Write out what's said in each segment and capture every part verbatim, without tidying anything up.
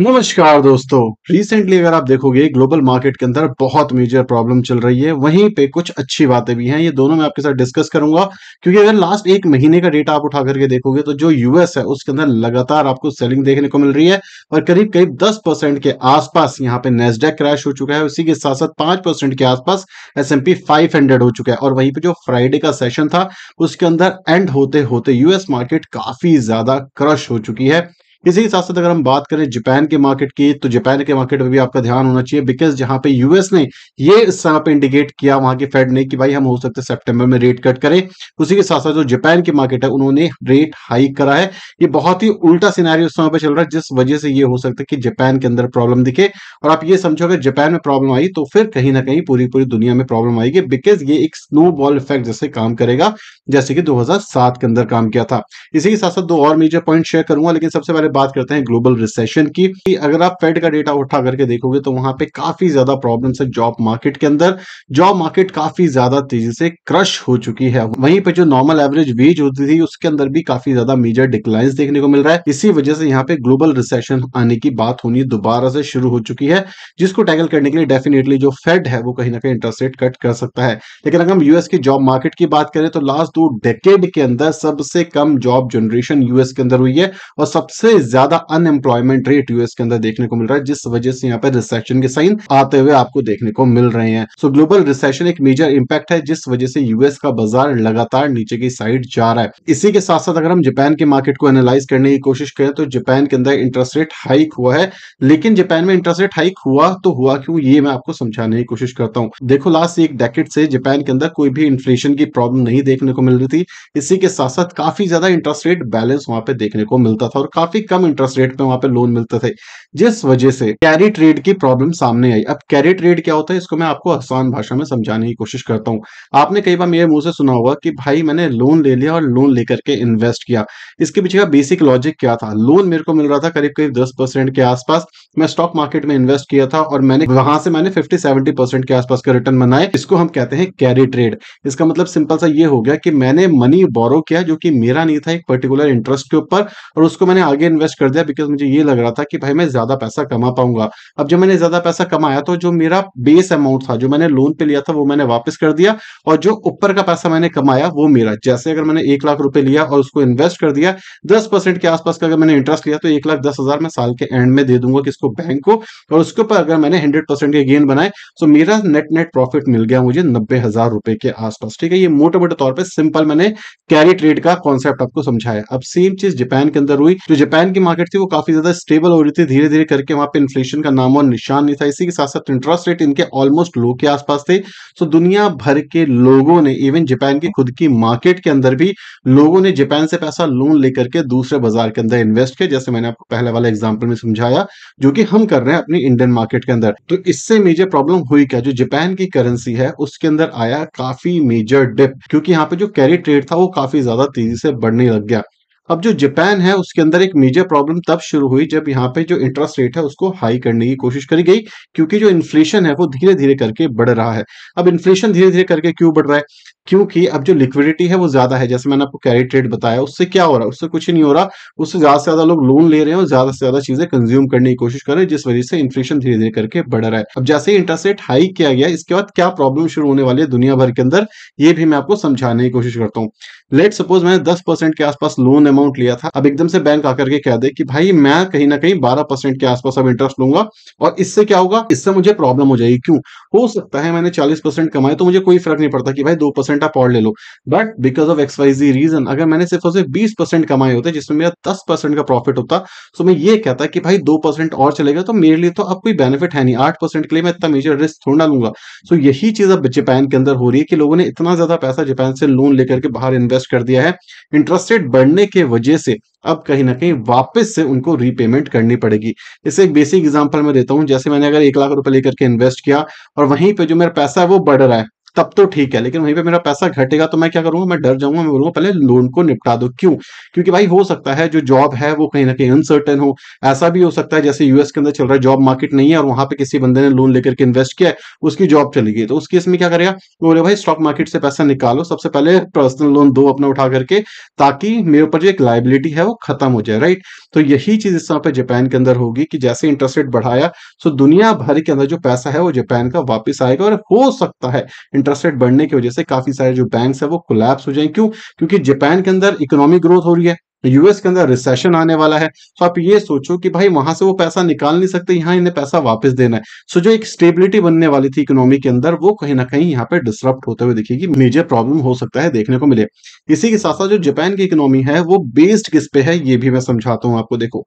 नमस्कार दोस्तों, रिसेंटली अगर आप देखोगे ग्लोबल मार्केट के अंदर बहुत मेजर प्रॉब्लम चल रही है, वहीं पे कुछ अच्छी बातें भी हैं। ये दोनों मैं आपके साथ डिस्कस करूंगा क्योंकि अगर लास्ट एक महीने का डेटा आप उठा करके देखोगे तो जो यूएस है उसके अंदर लगातार आपको सेलिंग देखने को मिल रही है और करीब करीब दस परसेंट के आसपास यहाँ पे नैस्डैक क्रैश हो चुका है। उसी के साथ साथ पांच परसेंट के आसपास S and P five hundred हो चुका है और वहीं पर जो फ्राइडे का सेशन था उसके अंदर एंड होते होते यूएस मार्केट काफी ज्यादा क्रश हो चुकी है। इसी के साथ साथ अगर हम बात करें जापान के मार्केट की तो जापान के मार्केट पर भी आपका ध्यान होना चाहिए, बिकॉज जहां पे यूएस ने ये इस समय पे इंडिकेट किया वहां के फेड ने कि भाई हम हो सकते हैं सितंबर में रेट कट करें, उसी के साथ साथ जो जापान की मार्केट है उन्होंने रेट हाइक करा है। ये बहुत ही उल्टा सिनेरियो उस समय पे चल रहा है, जिस वजह से ये हो सकता है कि जापान के अंदर प्रॉब्लम दिखे। और आप ये समझो अगर जापान में प्रॉब्लम आई तो फिर कहीं ना कहीं पूरी पूरी दुनिया में प्रॉब्लम आएगी, बिकॉज ये एक स्नोबॉल इफेक्ट जैसे काम करेगा, जैसे कि दो हजार सात के अंदर काम किया था। इसी के साथ साथ दो और मेजर पॉइंट शेयर करूंगा, लेकिन सबसे पहले बात करते हैं ग्लोबल रिसेशन की। अगर आप फेड का डेटा उठा करके देखोगे तो वहां पे काफी ज्यादा प्रॉब्लम्स है जॉब मार्केट के अंदर। जॉब मार्केट काफी ज्यादा तेजी से क्रश हो चुकी है, वहीं पे जो नॉर्मल एवरेज वेज होती थी उसके अंदर भी काफी ज्यादा मेजर डिक्लाइंस देखने को मिल रहा है। इसी वजह से यहाँ पे ग्लोबल रिसेशन आने की बात होनी दोबारा से शुरू हो चुकी है, जिसको टैकल करने के लिए डेफिनेटली जो फेड है वो कहीं ना कहीं इंटरेस्ट रेट कट कर सकता है। लेकिन अगर हम यूएस की जॉब मार्केट की बात करें तो लास्ट दो डेकेड के अंदर सबसे कम जॉब जनरेशन यूएस के अंदर हुई है और सबसे ज्यादा अनएम्प्लॉयमेंट रेट यूएस के अंदर देखने को मिल रहा है, जिस वजह से यहाँ पे रिसेशन के साइन आते हुए आपको देखने को मिल रहे हैं। सो ग्लोबल रिसेशन एक मेजर इंपैक्ट है, जिस वजह से यूएस का बाजार लगातार नीचे की साइड जा रहा है। इसी के साथ साथ अगर हम जापान के मार्केट को एनालाइज करने की कोशिश करें तो जापान के अंदर इंटरेस्ट रेट हाइक हुआ है, लेकिन जापान में इंटरेस्ट रेट हाइक हुआ तो हुआ क्यों, ये मैं आपको समझाने की कोशिश करता हूँ। देखो लास्ट एक डेकेड से जापान के अंदर कोई भी इन्फ्लेशन की प्रॉब्लम नहीं देखने को मिल रही थी। इसी के साथ साथ काफी ज्यादा इंटरेस्ट रेट बैलेंस वहां पे देखने को मिलता था और काफी कम इंटरेस्ट रेट पे वहां पे लोन मिलते थे, जिस वजह से कैरी ट्रेड की प्रॉब्लम सामने आई। अब कैरी ट्रेड क्या होता है इसको मैं आपको आसान भाषा में समझाने की कोशिश करता हूं। आपने कई बार मेरे मुंह से सुना होगा कि भाई मैंने लोन ले लिया और लोन लेकर के इन्वेस्ट किया। इसके पीछे का बेसिक लॉजिक क्या था, लोन मेरे को मिल रहा था करीब करीब दस परसेंट के आसपास, मैं स्टॉक मार्केट में इन्वेस्ट किया था और मैंने वहां से मैंने फिफ्टी सेवेंटी परसेंट के आसपास का रिटर्न बनाए। इसको हम कहते हैं कैरी ट्रेड। इसका मतलब सिंपल सा ये हो गया कि मैंने मनी बोरो किया जो कि मेरा नहीं था एक पर्टिकुलर इंटरेस्ट के ऊपर, और उसको मैंने आगे इन्वेस्ट कर दिया बिकॉज मुझे ये लग रहा था कि भाई मैं ज्यादा पैसा कमा पाऊंगा। अब जब मैंने ज्यादा पैसा कमाया तो जो मेरा बेस अमाउंट था जो मैंने लोन पे लिया था वो मैंने वापस कर दिया और जो ऊपर का पैसा मैंने कमाया वो मेरा, जैसे अगर मैंने एक लाख रुपए लिया और उसको इन्वेस्ट कर दिया दस परसेंट के आसपास का, अगर मैंने इंटरेस्ट लिया तो एक लाख दस हजार मैं साल के एंड में दे दूंगा किसको, बैंक को, और उसके ऊपर अगर मैंने हंड्रेड परसेंट के गेन बनाए तो मेरा नेट नेट प्रॉफिट मिल गया मुझे नब्बे हजार रुपए के आसपास। ठीक है, ये मोटे मोटे तौर पर सिंपल मैंने कैरी ट्रेड का कॉन्सेप्ट आपको समझाया। अब सेम चीज जापान के अंदर हुई, जो जापान की मार्केट थी वो काफी ज्यादा स्टेबल हो रही थी, धीरे धीरे करके वहां पे इन्फ्लेशन का नाम और निशान नहीं था। इसी के साथ साथ इंटरेस्ट रेट इनके ऑलमोस्ट लो के आसपास थे। सो दुनिया भर के लोगों ने, इवन जापान की खुद की मार्केट के अंदर भी लोगों ने जापान से पैसा लोन लेकर के दूसरे बाजार के अंदर इन्वेस्ट किया, जैसे मैंने आपको पहले वाला एग्जाम्पल में समझाया, जो कि हम कर रहे हैं अपनी इंडियन मार्केट के अंदर। तो इससे मेजर प्रॉब्लम हुई क्या, जो जापान की करेंसी है उसके अंदर आया काफी मेजर डिप, क्योंकि यहाँ पे जो कैरी ट्रेड था वो काफी ज्यादा तेजी से बढ़ने लग गया। अब जो जापान है उसके अंदर एक मेजर प्रॉब्लम तब शुरू हुई जब यहाँ पे जो इंटरेस्ट रेट है उसको हाई करने की कोशिश करी गई, क्योंकि जो इन्फ्लेशन है वो धीरे धीरे करके बढ़ रहा है। अब इन्फ्लेशन धीरे धीरे करके क्यों बढ़ रहा है, क्योंकि अब जो लिक्विडिटी है वो ज्यादा है, जैसे मैंने आपको कैरी ट्रेड बताया। उससे क्या हो रहा है, उससे कुछ नहीं हो रहा, उससे ज्यादा से ज्यादा लोग लोन ले रहे हैं और ज्यादा से ज्यादा चीजें कंज्यूम करने की कोशिश कर रहे हैं, जिस वजह से इन्फ्लेशन धीरे धीरे करके बढ़ रहा है। अब जैसे ही इंटरेस्ट रेट हाई किया गया इसके बाद क्या प्रॉब्लम शुरू होने वाली है दुनिया भर के अंदर, ये भी मैं आपको समझाने की कोशिश करता हूँ। लेट सपोज मैंने दस परसेंट के आसपास लोन अमाउंट लिया था, अब एकदम से बैंक आकर के कह दे कि भाई मैं कहीं ना कहीं बारह परसेंट के आसपास अब इंटरेस्ट लूंगा, और इससे क्या होगा, इससे मुझे प्रॉब्लम हो जाएगी। क्यों हो सकता है, मैंने चालीस परसेंट कमाए तो मुझे कोई फर्क नहीं पड़ता कि भाई दो परसेंट आप और ले लो, but because of X Y Z reason अगर मैंने सिर्फ उसे बीस परसेंट कमाए होते जिसमें मेरा दस परसेंट का प्रॉफिट होता, तो मैं ये कहता कि भाई दो परसेंट और चलेगा तो मेरे लिए तो अब कोई बेनिफिट है नहीं, आठ परसेंट के लिए मैं इतना मेजर रिस्क थोड़ा लूंगा। सो यही चीज अब जापान के अंदर हो रही है कि लोगों ने इतना ज्यादा पैसा जापान से लोन लेकर के बाहर इन्वेस्ट कर दिया है, इंटरेस्ट रेट बढ़ने के वजह से अब कहीं ना कहीं वापस से उनको रीपेमेंट करनी पड़ेगी। इसे एक बेसिक एग्जांपल मैं देता हूं, जैसे मैंने अगर एक लाख रुपए लेकर के इन्वेस्ट किया और वहीं पे जो मेरा पैसा है वो बढ़ रहा है तब तो ठीक है, लेकिन वहीं पे मेरा पैसा घटेगा तो मैं क्या करूंगा, मैं डर जाऊंगा, मैं बोलूंगा पहले लोन को निपटा दो। क्यों, क्योंकि भाई हो सकता है जो जॉब है वो कहीं ना कहीं अनसर्टेन हो, ऐसा भी हो सकता है जैसे यूएस के अंदर चल रहा है जॉब मार्केट नहीं है और वहां पे किसी बंदे ने लोन लेकर के इन्वेस्ट किया है, उसकी जॉब चली गई, तो उस केस में क्या करेगा, बोले भाई स्टॉक मार्केट से पैसा निकालो, सबसे पहले पर्सनल लोन दो अपना उठा करके, ताकि मेरे ऊपर जो एक लाइबिलिटी है वो खत्म हो जाए। राइट, तो यही चीज इस समय पर जापान के अंदर होगी कि जैसे इंटरेस्ट रेट बढ़ाया तो दुनिया भर के अंदर जो पैसा है वो जापान का वापस आएगा, और हो सकता है इंटरेस्ट रेट बढ़ने की वजह से काफी सारे जो बैंक्स है वो कोलैप्स हो जाए। क्यों? क्योंकि जापान के अंदर इकोनॉमिक ग्रोथ हो रही है, यूएस के अंदर रिसेशन आने वाला है, तो आप ये सोचो कि भाई वहां से वो पैसा निकाल नहीं सकते, यहाँ इन्हें पैसा वापस देना है। सो जो एक स्टेबिलिटी बनने वाली थी इकोनॉमी के अंदर वो कहीं ना कहीं यहाँ पे डिसरप्ट होते हुए दिखेगी, मेजर प्रॉब्लम हो सकता है देखने को मिले। इसी के साथ साथ जो जापान की इकोनॉमी है वो बेस्ड किस पे है ये भी मैं समझाता हूँ आपको। देखो,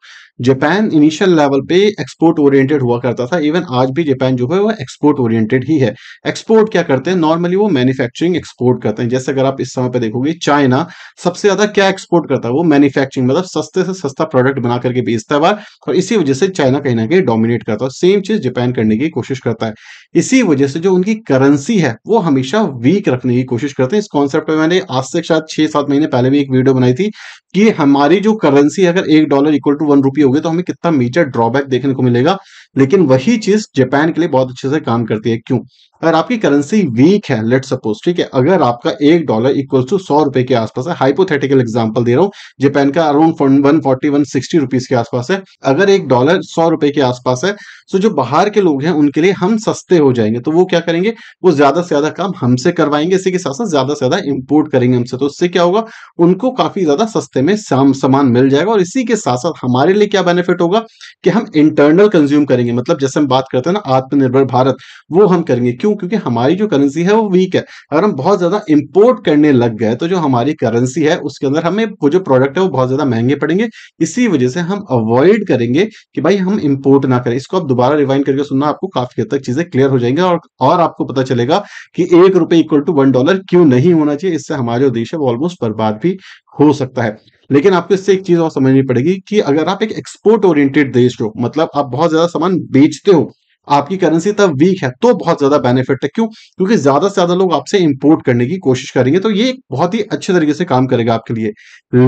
जापान इनिशियल लेवल पे एक्सपोर्ट ओरिएंटेड हुआ करता था, इवन आज भी जापान जो है वो एक्सपोर्ट ओरिएंटेड ही है। एक्सपोर्ट क्या करते हैं नॉर्मली? वो मैन्युफैक्चरिंग एक्सपोर्ट करते हैं। जैसे अगर आप इस समय पर देखोगे चाइना सबसे ज्यादा क्या एक्सपोर्ट करता है, वो मैन्युफैक्चरिंग, मतलब सस्ते से सस्ता प्रोडक्ट बना करके बेचता है बाहर, और इसी वजह से चाइना कहीं ना कहीं डोमिनेट करता है। सेम चीज जापान करने की कोशिश करता है। इसी वजह से जो उनकी करेंसी है वो हमेशा वीक रखने की कोशिश करते हैं। इस कॉन्सेप्ट पे मैंने आज से शायद छह सात महीने पहले भी एक वीडियो बनाई थी कि हमारी जो करेंसी अगर एक dollar equal to one rupee होगी तो हमें कितना मेजर ड्रॉबैक देखने को मिलेगा। लेकिन वही चीज जापान के लिए बहुत अच्छे से काम करती है। क्यों? अगर आपकी करेंसी वीक है, लेट्स सपोज, ठीक है, अगर आपका एक डॉलर इक्वल टू सौ रुपए के आसपास है, हाइपोथेटिकल एग्जांपल दे रहा हूँ, जापान का around one forty one sixty rupees के आसपास है, अगर एक डॉलर सौ रुपए के आसपास है, तो जो बाहर के लोग हैं उनके लिए हम सस्ते हो जाएंगे। तो वो क्या करेंगे, वो ज्यादा से ज्यादा काम हमसे करवाएंगे, इसी के साथ साथ ज्यादा से ज्यादा इम्पोर्ट करेंगे हमसे। तो उससे क्या होगा, उनको काफी ज्यादा सस्ते में सामान मिल जाएगा, और इसी के साथ साथ हमारे लिए क्या बेनिफिट होगा कि हम इंटरनल कंज्यूम करेंगे। मतलब जैसे हम बात करते हैं ना आत्मनिर्भर भारत, वो हम करेंगे। क्यों? क्योंकि हमारी जो करेंसी है वो वीक है। अगर हम बहुत ज्यादा इंपोर्ट करने लग गए तो जो हमारी करेंसी है उसके अंदर हमें वो जो प्रोडक्ट है वो बहुत ज्यादा महंगे पड़ेंगे। इसी वजह से हम अवॉइड करेंगे कि भाई हम इंपोर्ट ना करें। इसको आप दोबारा रिवाइंड करके सुनना, आपको काफी हद तक चीजें क्लियर हो जाएंगी, और, और आपको पता चलेगा कि एक रुपए इक्वल टू वन डॉलर क्यों नहीं होना चाहिए। इससे हमारा जो देश है वो ऑलमोस्ट बर्बाद भी हो सकता है। लेकिन आपको इससे एक चीज और समझनी पड़ेगी कि अगर आप एक एक्सपोर्ट ओरिएंटेड देश हो, मतलब आप बहुत ज्यादा सामान बेचते हो, आपकी करेंसी तब वीक है, तो बहुत ज्यादा बेनिफिट है। क्यों? क्योंकि ज्यादा से ज्यादा लोग आपसे इंपोर्ट करने की कोशिश करेंगे, तो ये बहुत ही अच्छे तरीके से काम करेगा आपके लिए।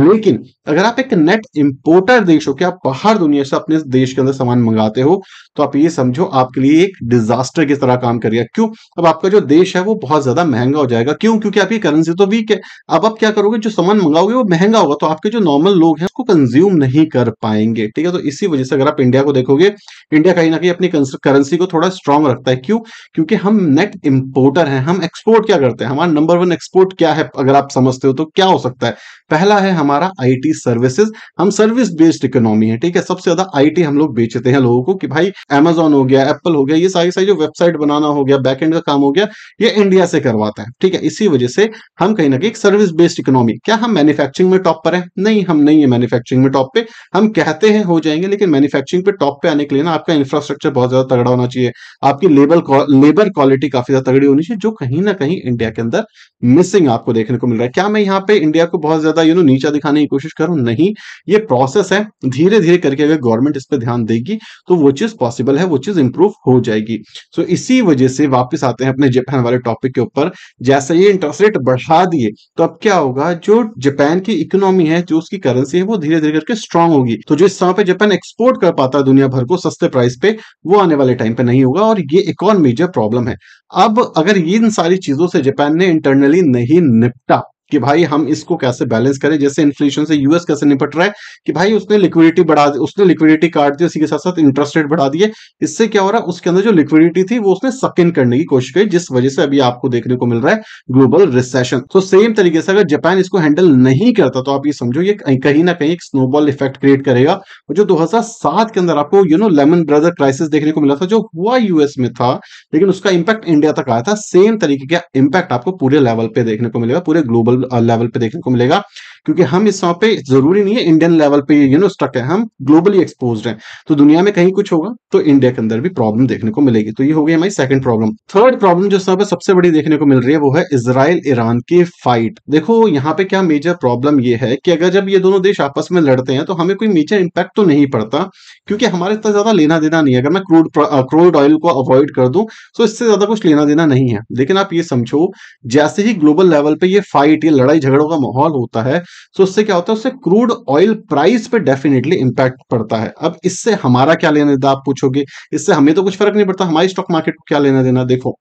लेकिन अगर आप एक नेट इंपोर्टर देश हो कि आप बाहर दुनिया से अपने देश के अंदर सामान मंगाते हो, तो आप ये समझो आपके लिए एक डिजास्टर की तरह काम करेगा। क्यों? अब आपका जो देश है वो बहुत ज्यादा महंगा हो जाएगा। क्यों? क्योंकि आपकी करेंसी तो वीक है। अब आप क्या करोगे, जो सामान मंगाओगे वो महंगा होगा, तो आपके जो नॉर्मल लोग हैं उसको कंज्यूम नहीं कर पाएंगे। ठीक है, तो इसी वजह से अगर आप इंडिया को देखोगे, इंडिया कहीं ना कहीं अपनी करेंसी को थोड़ा स्ट्रांग रखता है। क्यों? क्योंकि हम नेट इंपोर्टर हैं। हम एक्सपोर्ट क्या करते हैं, हमारा नंबर वन एक्सपोर्ट क्या है अगर आप समझते हो तो क्या हो सकता है? पहला है हमारा आईटी सर्विसेज। हम सर्विस बेस्ड इकोनॉमी है, ठीक है, सबसे ज्यादा आईटी हम लोग बेचते हैं लोगों को, कि भाई अमेजॉन हो गया, एप्पल हो गया, ये सारी सारी जो वेबसाइट बनाना हो गया, बैकएंड का काम हो गया, ये इंडिया से करवाता है। ठीक है, इसी वजह से हम कहीं ना कहीं सर्विस बेस्ड इकोनॉमी। क्या हम मैन्युफैक्चरिंग में टॉप पर है? नहीं, हम नहीं है मैन्युफैक्चरिंग में टॉप पे। हम कहते हैं हो जाएंगे, लेकिन मैन्युफैक्चरिंग पे टॉप पे आने के लिए ना आपका इंफ्रास्ट्रक्चर बहुत ज्यादा तगड़ा होना चाहिए, आपकी लेबर लेबर क्वालिटी काफी ज्यादा तगड़ी होनी चाहिए, जो कहीं ना कहीं इंडिया के अंदर मिसिंग आपको देखने को मिल रहा है। क्या मैं यहाँ पे इंडिया को बहुत ज्यादा यू नो नीचा दिखाने की कोशिश करूं? नहीं, ये प्रोसेस है, धीरे धीरे करके अगर गवर्नमेंट इस पे ध्यान देगी तो वो चीज पॉसिबल है, वो चीज इंप्रूव हो जाएगी। सो इसी वजह से वापस आते हैं अपने जापान वाले टॉपिक के ऊपर। जैसे ये इंटरेस्ट रेट बढ़ा दिए तो अब क्या होगा, जो जापान की इकोनॉमी है, जो उसकी करेंसी है, वो धीरे धीरे करके स्ट्रांग होगी। तो जिस समय पे जापान एक्सपोर्ट कर पाता है दुनिया भर को सस्ते प्राइस पे, वो आने वाले टाइम पे नहीं होगा, और ये एक और मेजर प्रॉब्लम है। अब अगर इन सारी चीजों से जापान ने इंटरनली नहीं निपटा कि भाई हम इसको कैसे बैलेंस करें, जैसे इन्फ्लेशन से यूएस कैसे निपट रहा है कि भाई उसने लिक्विडिटी बढ़ा दी, उसने लिक्विडिटी काट दी, उसी के साथ साथ इंटरेस्ट रेट बढ़ा दिए। इससे क्या हो रहा है, उसके अंदर जो लिक्विडिटी थी वो उसने सकिन करने की कोशिश की, जिस वजह से अभी आपको देखने को मिल रहा है ग्लोबल रिसेशन। तो सेम तरीके से अगर जापान इसको हैंडल नहीं करता तो आप ये समझो ये कहीं ना कहीं एक स्नोबॉल इफेक्ट क्रिएट करेगा। और जो दो हजार सात के अंदर आपको you know Lehman brother crisis देखने को मिला था, जो हुआ यूएस में था लेकिन उसका इंपैक्ट इंडिया तक आया था, सेम तरीके का इंपैक्ट आपको पूरे लेवल पे देखने को मिलेगा, पूरे ग्लोबल लेवल पे देखने को मिलेगा। क्योंकि हम इस समय पे जरूरी नहीं है इंडियन लेवल पे यू नो स्टक है, हम ग्लोबली एक्सपोज्ड हैं, तो दुनिया में कहीं कुछ होगा तो इंडिया के अंदर भी प्रॉब्लम देखने को मिलेगी। तो ये हो गई हमारी सेकंड प्रॉब्लम। थर्ड प्रॉब्लम जो सब सबसे बड़ी देखने को मिल रही है वो है इजराइल ईरान की फाइट। देखो यहाँ पे क्या मेजर प्रॉब्लम ये है कि अगर जब ये दोनों देश आपस में लड़ते हैं तो हमें कोई मेजर इंपैक्ट तो नहीं पड़ता, क्योंकि हमारे इतना ज्यादा लेना देना नहीं है। अगर मैं क्रूड क्रूड ऑयल को अवॉइड कर दूं तो इससे ज्यादा कुछ लेना देना नहीं है। लेकिन आप ये समझो जैसे ही ग्लोबल लेवल पे ये फाइट, ये लड़ाई झगड़ों का माहौल होता है, तो उससे क्या होता है, उससे क्रूड ऑयल प्राइस पे डेफिनेटली इंपैक्ट पड़ता है। अब इससे हमारा क्या लेना देना, आप पूछोगे, इससे हमें तो कुछ फर्क नहीं पड़ता, हमारी स्टॉक मार्केट को क्या लेना देना। देखो,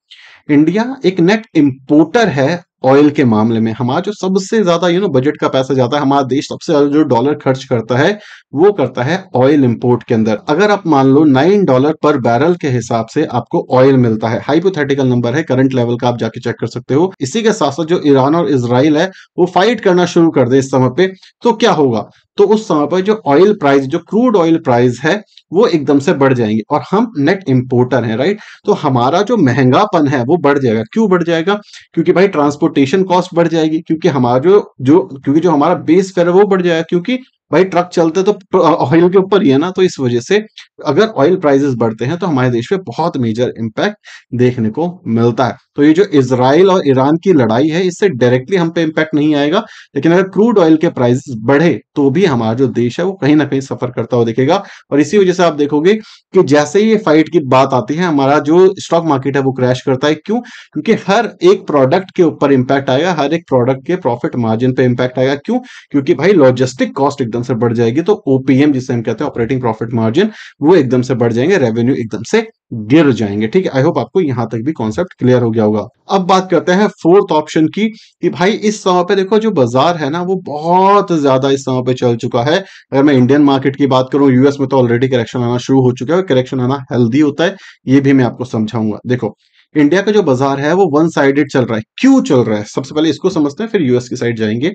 इंडिया एक नेट इंपोर्टर है ऑयल के मामले में हमारा जो सबसे ज्यादा यू नो बजट का पैसा जाता है, हमारा देश सबसे ज्यादा जो डॉलर खर्च करता है वो करता है ऑयल इंपोर्ट के अंदर। अगर आप मान लो नाइन डॉलर पर बैरल के हिसाब से आपको ऑयल मिलता है, हाइपोथेटिकल नंबर है, करंट लेवल का आप जाके चेक कर सकते हो। इसी के साथ साथ जो ईरान और इजराइल है वो फाइट करना शुरू कर दे इस समय पे, तो क्या होगा? तो उस समय पर जो ऑयल प्राइस, जो क्रूड ऑयल प्राइस है वो एकदम से बढ़ जाएंगे और हम नेट इंपोर्टर हैं, राइट। तो हमारा जो महंगापन है वो बढ़ जाएगा। क्यों बढ़ जाएगा? क्योंकि भाई ट्रांसपोर्टेशन कॉस्ट बढ़ जाएगी, क्योंकि हमारा जो जो क्योंकि जो हमारा बेस फेयर है वो बढ़ जाएगा, क्योंकि भाई ट्रक चलते तो ऑयल के ऊपर ही है ना। तो इस वजह से अगर ऑयल प्राइसेस बढ़ते हैं तो हमारे देश पे बहुत मेजर इंपैक्ट देखने को मिलता है। तो ये जो इजराइल और ईरान की लड़ाई है इससे डायरेक्टली हम पे इम्पैक्ट नहीं आएगा, लेकिन अगर क्रूड ऑयल के प्राइसेस बढ़े तो भी हमारा जो देश है वो कहीं ना कहीं सफर करता हुआ दिखेगा। और इसी वजह से आप देखोगे कि जैसे ही ये फाइट की बात आती है हमारा जो स्टॉक मार्केट है वो क्रैश करता है। क्यों? क्योंकि हर एक प्रोडक्ट के ऊपर इम्पैक्ट आएगा, हर एक प्रोडक्ट के प्रॉफिट मार्जिन पे इम्पैक्ट आएगा। क्यों? क्योंकि भाई लॉजिस्टिक कॉस्ट एकदम से बढ़ जाएगी, तो ओपीएम जिसे हम कहते हैं ऑपरेटिंग प्रॉफिट मार्जिन, वो एकदम से बढ़ जाएंगे, रेवेन्यू एकदम से गिर जाएंगे। ठीक है, आई होप आपको यहां तक भी कॉन्सेप्ट क्लियर हो गया होगा। अब बात करते हैं फोर्थ ऑप्शन की कि भाई इस समय पे देखो जो बाजार है ना वो बहुत ज्यादा इस समय पे चल चुका है। अगर मैं इंडियन मार्केट की बात करूं, यूएस में तो ऑलरेडी करेक्शन आना शुरू हो चुका है। करेक्शन आना हेल्दी होता है, ये भी मैं आपको समझाऊंगा। देखो इंडिया का जो बाजार है वो वन साइडेड चल रहा है। क्यों चल रहा है? सबसे पहले इसको समझते हैं, फिर यूएस की साइड जाएंगे।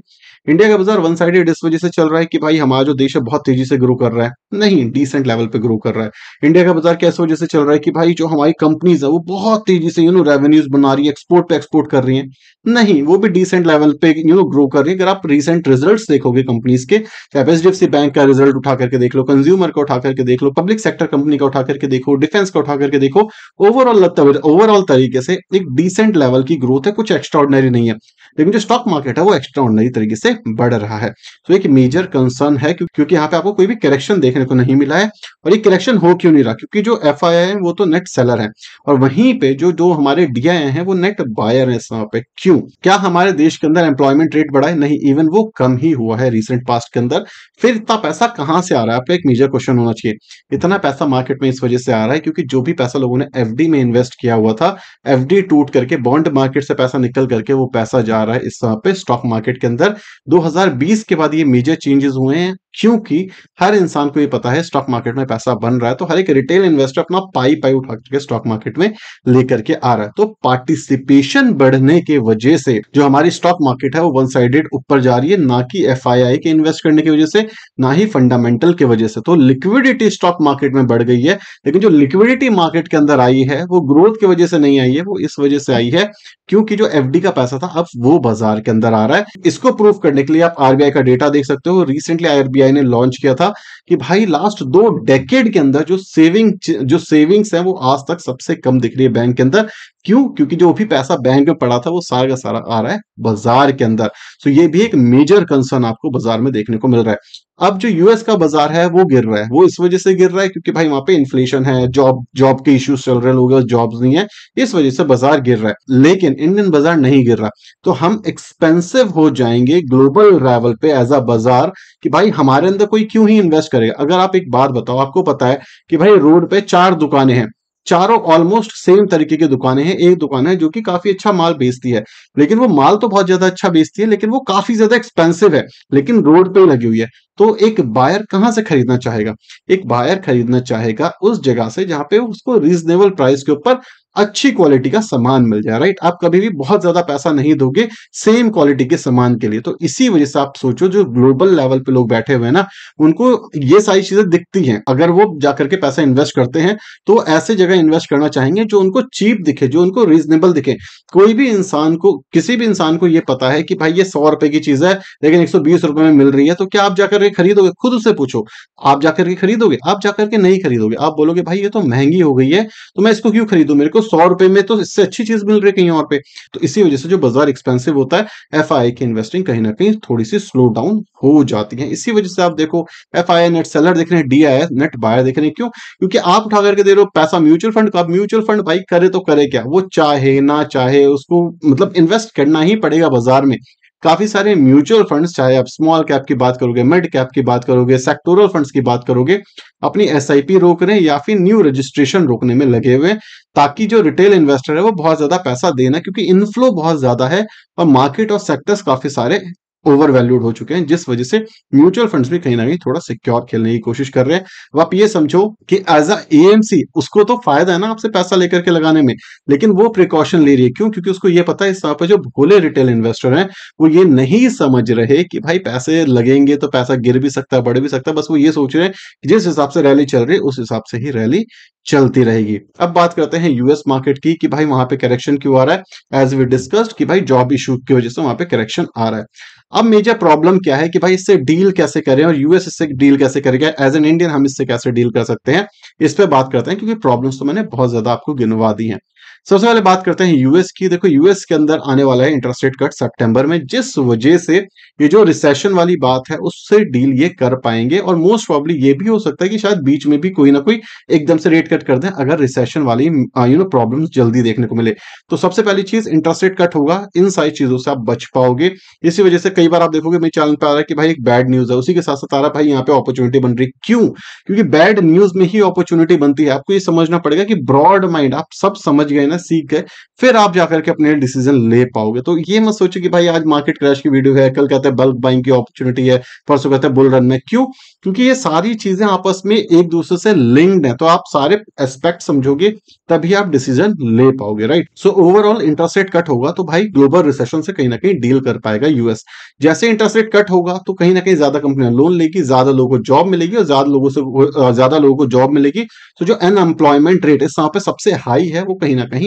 इंडिया का बाजार वन साइडेड इस वजह से चल रहा है कि भाई हमारा जो देश है बहुत तेजी से ग्रो कर रहा है, नहीं डिसेंट लेवल पे ग्रो कर रहा है। इंडिया का बाजार कैसे वजह से चल रहा है कि भाई जो हमारी कंपनीज है वो बहुत तेजी से यू नो रेवेन्यूज बना रही है, एक्सपोर्ट पे एक्सपोर्ट कर रही है, नहीं वो भी डिसेंट लेवल पे यू नो ग्रो कर रही है। अगर आप रिसेंट रिजल्ट देखोगे कंपनीज के, चाहे H D F C bank का रिजल्ट उठा करके देख लो, कंज्यूमर का उठा करके देख लो, पब्लिक सेक्टर कंपनी का उठा करके देखो, डिफेंस का उठा करके देखो, ओवरऑल ओवरऑल तरीके से एक डिसेंट लेवल की ग्रोथ है, कुछ एक्स्ट्राऑर्डिनरी नहीं है। लेकिन जो स्टॉक मार्केट है वो एक्स्ट्राऑर्डिनरी तरीके से बढ़ रहा है। तो एक मेजर कंसर्न है, क्योंकि यहाँ पे आपको कोई भी करेक्शन देखने को नहीं मिला है। और ये करेक्शन हो क्यों नहीं रहा? क्योंकि जो एफ आई आई है वो तो नेट सेलर है और वहीं पे जो जो हमारे डी आई आई है वो नेट बायर है इस समय पे। क्यों? क्या हमारे देश के अंदर एम्प्लॉयमेंट रेट बढ़ा है? नहीं, इवन वो कम ही हुआ है रिसेंट पास्ट के अंदर। फिर इतना पैसा कहाँ से आ रहा है? आपका एक मेजर क्वेश्चन होना चाहिए। इतना पैसा मार्केट में इस वजह से आ रहा है क्योंकि जो भी पैसा लोगों ने एफ डी में इन्वेस्ट किया हुआ था, एफ डी टूट करके बॉन्ड मार्केट से पैसा निकल करके वो पैसा जा रहा है इस समय पे स्टॉक मार्केट के अंदर। दो हज़ार बीस के बाद ये मेजर चेंजेस हुए हैं, क्योंकि हर इंसान को ये पता है स्टॉक मार्केट में पैसा बन रहा है, तो हर एक रिटेल इन्वेस्टर अपना पाई पाई उठा करके स्टॉक मार्केट में लेकर के आ रहा है। तो पार्टिसिपेशन बढ़ने के वजह से जो हमारी स्टॉक मार्केट है वो वन साइडेड ऊपर जा रही है, ना कि एफ आई आई के इन्वेस्ट करने की वजह से, ना ही फंडामेंटल की वजह से। तो लिक्विडिटी स्टॉक मार्केट में बढ़ गई है, लेकिन जो लिक्विडिटी मार्केट के अंदर आई है वो ग्रोथ की वजह से नहीं आई है, वो इस वजह से आई है क्योंकि जो एफ डी का पैसा था अब वो बाजार के अंदर आ रहा है। इसको प्रूव करने के लिए आप आर बी आई का डेटा देख सकते हो। रिसेंटली आर बी आई ने लॉन्च किया था कि भाई लास्ट दो डेकेड के अंदर जो सेविंग जो सेविंग्स है वो आज तक सबसे कम दिख रही है बैंक के अंदर। क्यों? क्योंकि जो भी पैसा बैंक में पड़ा था वो सारा का सारा आ रहा है बाजार के अंदर। सो ये भी एक मेजर कंसर्न आपको बाजार में देखने को मिल रहा है। अब जो यूएस का बाजार है वो गिर रहा है, वो इस वजह से गिर रहा है क्योंकि भाई वहां पे इन्फ्लेशन है, जॉब जॉब के इश्यूज चल रहे, लोगों के जॉब्स नहीं है, इस वजह से बाजार गिर रहा है। लेकिन इंडियन बाजार नहीं गिर रहा, तो हम एक्सपेंसिव हो जाएंगे ग्लोबल लेवल पे एज अ बाजार कि भाई हमारे अंदर कोई क्यों ही इन्वेस्ट करेगा। अगर आप एक बात बताओ, आपको पता है कि भाई रोड पे चार दुकानें हैं, चारों ऑलमोस्ट सेम तरीके की दुकानें हैं। एक दुकान है जो कि काफी अच्छा माल बेचती है, लेकिन वो माल तो बहुत ज्यादा अच्छा बेचती है लेकिन वो काफी ज्यादा एक्सपेंसिव है, लेकिन रोड पे ही लगी हुई है। तो एक बायर कहाँ से खरीदना चाहेगा? एक बायर खरीदना चाहेगा उस जगह से जहां पे उसको रीजनेबल प्राइस के ऊपर अच्छी क्वालिटी का सामान मिल जाए, राइट। आप कभी भी बहुत ज्यादा पैसा नहीं दोगे सेम क्वालिटी के सामान के लिए। तो इसी वजह से आप सोचो जो ग्लोबल लेवल पे लोग बैठे हुए हैं ना, उनको ये सारी चीजें दिखती हैं। अगर वो जाकर के पैसा इन्वेस्ट करते हैं तो ऐसे जगह इन्वेस्ट करना चाहेंगे जो उनको चीप दिखे, जो उनको रीजनेबल दिखे। कोई भी इंसान को, किसी भी इंसान को ये पता है कि भाई ये सौ रुपए की चीज है लेकिन एक सौ बीस रुपए में मिल रही है, तो क्या आप जाकर के खरीदोगे? खुद उससे पूछो, आप जाकर के खरीदोगे? आप जाकर के नहीं खरीदोगे। आप बोलोगे भाई ये तो महंगी हो गई है, तो मैं इसको क्यों खरीदू, मेरे को सौ रुपए में तो इससे अच्छी चीज मिल रही है कहीं और पे। तो इसी वजह से जो बाजार एक्सपेंसिव होता है, एफ आई आई की इन्वेस्टिंग कहीं ना कहीं थोड़ी सी स्लो डाउन हो जाती है। इसी वजह से आप देखो F I I net seller देख रहे हैं, D I I net buyer देख रहे हैं। क्यों? क्योंकि आप उठा करके दे रहे हो पैसा म्यूचुअल फंड का। म्यूचुअल फंड भाई करे तो करे क्या, वो चाहे ना चाहे उसको मतलब इन्वेस्ट करना ही पड़ेगा बाजार में। काफी सारे म्यूचुअल फंड्स, चाहे आप स्मॉल कैप की बात करोगे, मिड कैप की बात करोगे, सेक्टोरल फंड्स की बात करोगे, अपनी एसआईपी रोक रहे हैं या फिर न्यू रजिस्ट्रेशन रोकने में लगे हुए, ताकि जो रिटेल इन्वेस्टर है वो बहुत ज्यादा पैसा देना, क्योंकि इनफ्लो बहुत ज्यादा है और मार्केट और सेक्टर्स काफी सारे ओवरवैल्यूड हो चुके हैं, जिस वजह से म्यूचुअल फंड्स भी कहीं ना कहीं थोड़ा सिक्योर खेलने की कोशिश कर रहे हैं। अब आप ये समझो कि एज अ एएमसी उसको तो फायदा है ना आपसे पैसा लेकर के लगाने में, लेकिन वो प्रिकॉशन ले रही है, क्यों? क्योंकि उसको ये पता है इस तरह पर जो भोले रिटेल इन्वेस्टर हैं वो ये नहीं समझ रहे कि भाई पैसे लगेंगे तो पैसा गिर भी सकता है, बढ़ भी सकता है, बस वो ये सोच रहे हैं कि जिस हिसाब से रैली चल रही है उस हिसाब से ही रैली चलती रहेगी। अब बात करते हैं यूएस मार्केट की कि भाई वहां पे करेक्शन क्यों आ रहा है, एज वी डिस्कस्ड कि भाई जॉब इशू की वजह से वहां पे करेक्शन आ रहा है। अब मेजर प्रॉब्लम क्या है कि भाई इससे डील कैसे करें और यूएस इससे डील कैसे करेगा, एज एन इंडियन हम इससे कैसे डील कर सकते हैं, इस पे बात करते हैं, क्योंकि प्रॉब्लम्स तो मैंने बहुत ज्यादा आपको गिनवा दी हैं। सबसे पहले बात करते हैं यूएस की। देखो यूएस के अंदर आने वाला है इंटरेस्ट रेट कट सितंबर में, जिस वजह से ये जो रिसेशन वाली बात है उससे डील ये कर पाएंगे, और मोस्ट प्रोबेबली ये भी हो सकता है कि शायद बीच में भी कोई ना कोई एकदम से रेट कट कर दें अगर रिसेशन वाली यू नो प्रॉब्लम्स जल्दी देखने को मिले। तो सबसे पहली चीज इंटरेस्ट रेट कट होगा, इन सारी चीजों से आप बच पाओगे। इसी वजह से कई बार आप देखोगे मेरे चैनल पर आ रहा है कि भाई एक बैड न्यूज है, उसी के साथ साथ आ रहा है भाई यहाँ पे अपॉर्चुनिटी बन रही, क्यों? क्योंकि बैड न्यूज में ही अपॉर्चुनिटी बनती है। आपको ये समझना पड़ेगा कि ब्रॉड माइंड आप सब समझ गए ना, सीख गए, फिर आप जाकर के अपने डिसीजन ले पाओगे। तो ये मत सोचो कि भाई आज मार्केट क्रैश की वीडियो है, कल कहते हैं बल्क बाइंग की अपॉर्चुनिटी है, परसों कहते हैं बुल रन में, क्यों? क्योंकि ये सारी चीजें आपस में एक दूसरे से लिंक्ड है, तो आप सारे एस्पेक्ट समझोगे तभी आप डिसीजन ले पाओगे, right? So overall interest rate cut होगा तो भाई ग्लोबल रिसेशन से कहीं ना कहीं डील कर पाएगा यूएस। जैसे इंटरेस्ट रेट कट होगा तो कहीं ना कहीं ज्यादा कंपनियां लोन लेगी, ज्यादा लोगों को जॉब मिलेगी और ज्यादा लोगों से ज्यादा लोगों को जॉब मिलेगी, तो जो अनएम्प्लॉयमेंट रेट इस समय पे सबसे हाई है वो कहीं ना कहीं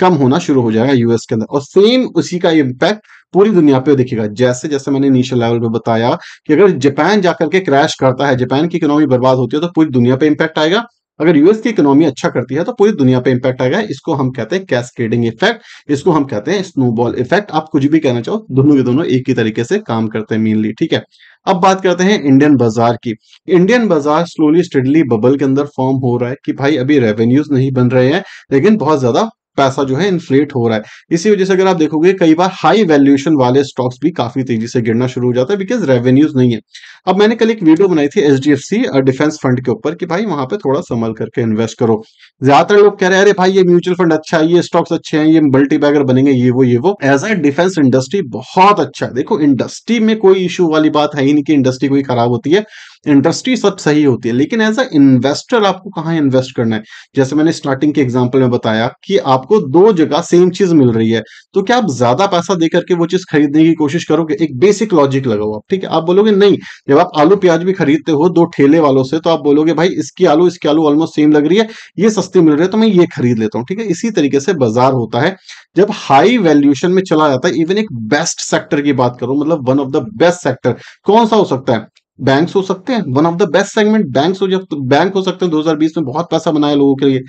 कम होना शुरू हो जाएगा यूएस के अंदर, और सेम उसी का इंपैक्ट पूरी दुनिया पे दिखेगा। जैसे जैसे मैंने इनिशियल लेवल पे बताया कि अगर जापान जाकर के क्रैश करता है, जापान की इकोनॉमी बर्बाद होती है तो पूरी दुनिया पे इंपैक्ट आएगा, अगर यूएस की इकोनॉमी अच्छा करती है तो पूरी दुनिया पे इंपैक्ट आएगा। इसको हम कहते हैं कैस्केडिंग इफेक्ट, इसको हम कहते हैं स्नोबॉल इफेक्ट, आप कुछ भी कहना चाहो, दोनों के दोनों एक ही तरीके से काम करते हैं मेनली, ठीक है। अब बात करते हैं इंडियन बाजार की। इंडियन बाजार स्लोली स्टडली बबल के अंदर फॉर्म हो रहा है कि भाई अभी रेवेन्यूज नहीं बन रहे हैं लेकिन बहुत ज्यादा पैसा जो है इन्फ्लेट हो रहा है। इसी वजह से अगर आप देखोगे कई बार हाई वैल्यूएशन वाले स्टॉक्स भी काफी तेजी से गिरना शुरू हो जाता है, बिकॉज रेवेन्यूज नहीं है। अब मैंने कल एक वीडियो बनाई थी एचडीएफसी डिफेंस फंड के ऊपर कि भाई वहां पे थोड़ा संभल करके इन्वेस्ट करो। ज्यादातर लोग कह रहे हैं अरे भाई ये म्यूचुअल फंड अच्छा है, ये स्टॉक्स अच्छे हैं, ये मल्टी बैगर बनेंगे, ये वो ये वो। एज ए डिफेंस इंडस्ट्री बहुत अच्छा है। देखो इंडस्ट्री में कोई इशू वाली बात है ही नहीं कि इंडस्ट्री कोई खराब होती है, इंडस्ट्री सब सही होती है, लेकिन एज अ इन्वेस्टर आपको कहाँ इन्वेस्ट करना है। जैसे मैंने स्टार्टिंग के एग्जाम्पल में बताया कि आपको दो जगह सेम चीज मिल रही है तो क्या आप ज्यादा पैसा दे करके वो चीज खरीदने की कोशिश करोगे? एक बेसिक लॉजिक लगाओ आप, ठीक है। आप बोलोगे नहीं, जब आप आलू प्याज भी खरीदते हो दो ठेले वालों से तो आप बोलोगे भाई इसकी आलू इसकी आलू ऑलमोस्ट सेम लग रही है, ये सस्ती मिल रही है तो मैं ये खरीद लेता हूँ, ठीक है। इसी तरीके से बाजार होता है, जब हाई वैल्यूएशन में चला जाता है। इवन एक बेस्ट सेक्टर की बात करो, मतलब one of the best sector कौन सा हो सकता है? बैंक्स हो सकते हैं, one of the best segment banks हो, जब बैंक हो सकते हैं। दो हज़ार बीस में बहुत पैसा बनाया लोगों के लिए,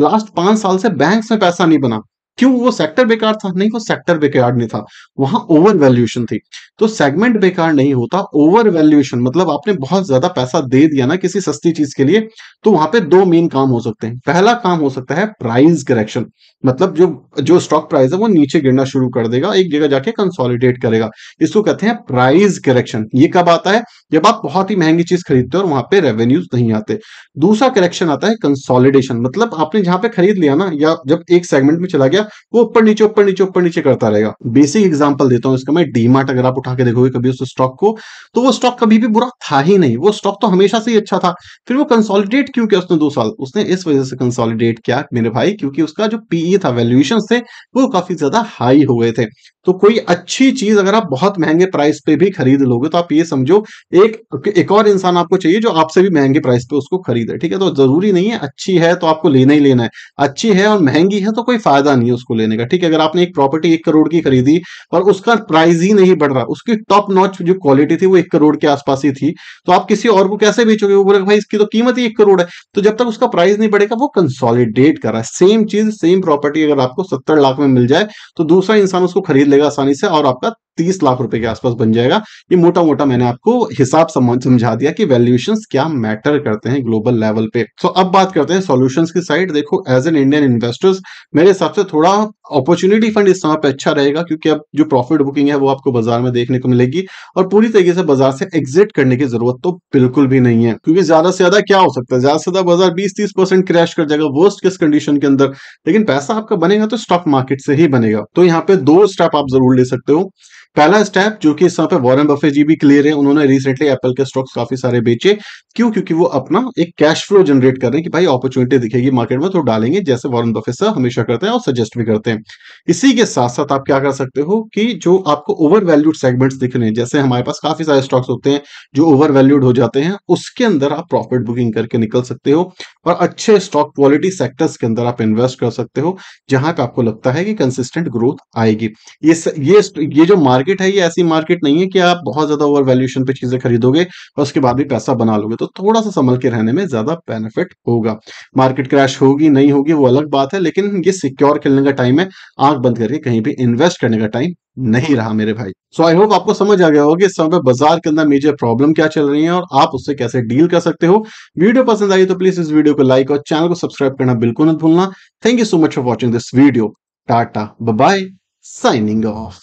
लास्ट पांच साल से बैंक्स में पैसा नहीं बना, क्यों? वो सेक्टर बेकार था? नहीं, वो सेक्टर बेकार नहीं था, वहां ओवर वैल्यूएशन थी। तो सेगमेंट बेकार नहीं होता, ओवर वैल्यूएशन मतलब आपने बहुत ज्यादा पैसा दे दिया ना किसी सस्ती चीज के लिए, तो वहां पे दो मेन काम हो सकते हैं। पहला काम हो सकता है प्राइस करेक्शन, मतलब जो जो स्टॉक प्राइस है वो नीचे गिरना शुरू कर देगा, एक जगह जाके कंसोलिडेट करेगा, इसको कहते हैं प्राइस करेक्शन। ये कब आता है? जब आप बहुत ही महंगी चीज खरीदते हो और वहां पे रेवेन्यूज नहीं आते। दूसरा करेक्शन आता है कंसोलिडेशन, मतलब आपने जहां पे खरीद लिया ना, या जब एक सेगमेंट में चला गया वो ऊपर नीचे ऊपर नीचे ऊपर नीचे करता रहेगा। बेसिक एग्जांपल देता हूं इसका मैं, डीमार्ट अगर आप उठा के देखोगे कभी उस स्टॉक को, तो वो स्टॉक कभी भी बुरा था ही नहीं, वो स्टॉक तो हमेशा से ही अच्छा था। फिर वो कंसोलिडेट क्यों किया उसने? दो साल उसने इस वजह से कंसोलिडेट किया मेरे भाई, क्योंकि उसका जो पीई था, वैल्यूएशन थे, वो काफी ज्यादा हाई हो गए थे। तो कोई अच्छी चीज अगर आप बहुत महंगे प्राइस पे भी खरीद लोगे तो आप ये समझो एक एक और इंसान आपको चाहिए जो आपसे भी महंगे प्राइस पे उसको खरीदे, ठीक है। तो जरूरी नहीं है अच्छी है तो आपको लेना ही लेना है, अच्छी है और महंगी है तो कोई फायदा नहीं है उसको लेने का, ठीक है। अगर आपने एक प्रॉपर्टी एक करोड़ की खरीदी और उसका प्राइस ही नहीं बढ़ रहा, उसकी टॉप नॉच जो क्वालिटी थी वो एक करोड़ के आसपास ही थी, तो आप किसी और को कैसे बेचोगे? वो बोलेगा भाई इसकी तो कीमत ही एक करोड़ है। तो जब तक उसका प्राइस नहीं बढ़ेगा वो कंसोलिडेट कर रहा है। सेम चीज सेम प्रॉपर्टी अगर आपको सत्तर लाख में मिल जाए तो दूसरा इंसान उसको खरीद आसानी से और आपका तीस लाख रुपए के आसपास बन जाएगा। ये मोटा मोटा मैंने आपको हिसाब समझा दिया कि वैल्यूएशंस क्या मैटर करते हैं ग्लोबल लेवल पे। सो so, अब बात करते हैं सॉल्यूशंस की साइड। देखो एज एन इंडियन इन्वेस्टर्स मेरे हिसाब से थोड़ा अपॉर्चुनिटी फंड इस समय पे अच्छा रहेगा, क्योंकि अब जो प्रॉफिट बुकिंग है वो आपको बाजार में देखने को मिलेगी और पूरी तरीके से बाजार से एग्जिट करने की जरूरत तो बिल्कुल भी नहीं है, क्योंकि ज्यादा से ज्यादा क्या हो सकता है, ज्यादा से ज्यादा बाजार बीस तीस परसेंट क्रैश कर जाएगा वर्स्ट किस कंडीशन के अंदर, लेकिन पैसा आपका बनेगा तो स्टॉक मार्केट से ही बनेगा। तो यहाँ पे दो स्टेप आप जरूर ले सकते हो। पहला स्टेप जो कि इस समय पे वॉरेन बफे जी भी क्लियर है, उन्होंने रिसेंटली एप्पल के स्टॉक्स काफी सारे बेचे, क्यों? क्योंकि वो अपना एक कैश फ्लो जनरेट कर रहे हैं कि भाई अपॉर्चुनिटी दिखेगी मार्केट में तो डालेंगे, जैसे वॉरेन बफे सर हमेशा करते हैं और सजेस्ट भी करते हैं। इसी के साथ साथ आप क्या कर सकते हो कि जो आपको ओवर वैल्यूड सेगमेंट्स दिख रहे हैं, जैसे हमारे पास काफी सारे स्टॉक्स होते हैं जो ओवर वैल्यूड हो जाते हैं, उसके अंदर आप प्रॉफिट बुकिंग करके निकल सकते हो और अच्छे स्टॉक क्वालिटी सेक्टर्स के अंदर आप इन्वेस्ट कर सकते हो जहां पे आपको लगता है कि कंसिस्टेंट ग्रोथ आएगी। ये ये ये जो मार्केट मार्केट है ये ऐसी मार्केट नहीं है कि आप बहुत ज्यादा ओवर वैल्यूएशन पे चीजें खरीदोगे और उसके बाद भी पैसा बना लोगे, तो थोड़ा सा संभल के रहने में ज्यादा बेनिफिट होगा। मार्केट क्रैश होगी नहीं होगी वो अलग बात है, लेकिन ये सिक्योर खेलने का टाइम है, आंख बंद करके कहीं भी इन्वेस्ट करने का टाइम नहीं रहा मेरे भाई। सो आई होप आपको समझ आ गया होगा कि इस समय बाजार के अंदर मेजर प्रॉब्लम क्या चल रही है और आप उससे कैसे डील कर सकते हो। वीडियो पसंद आई तो प्लीज इस वीडियो को लाइक और चैनल को सब्सक्राइब करना बिल्कुल मत भूलना। Thank you so much for watching this video. Tata bye bye, signing of.